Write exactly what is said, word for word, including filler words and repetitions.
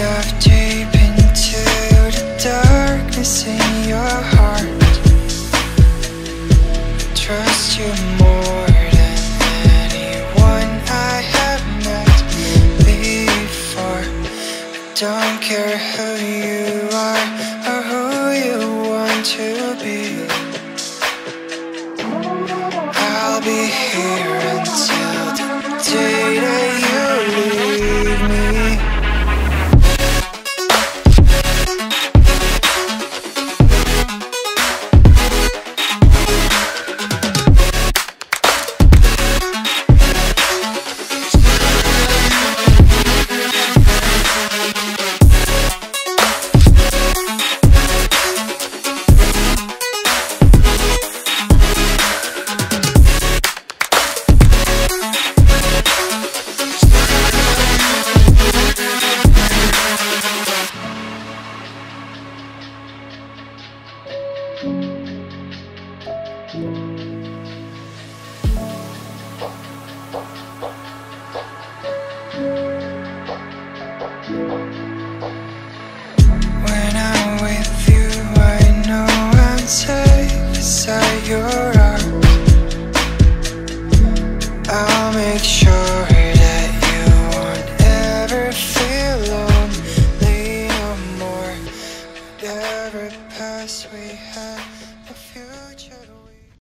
kind of deep into the darkness in your heart. I trust you more than anyone I have met before. I don't care who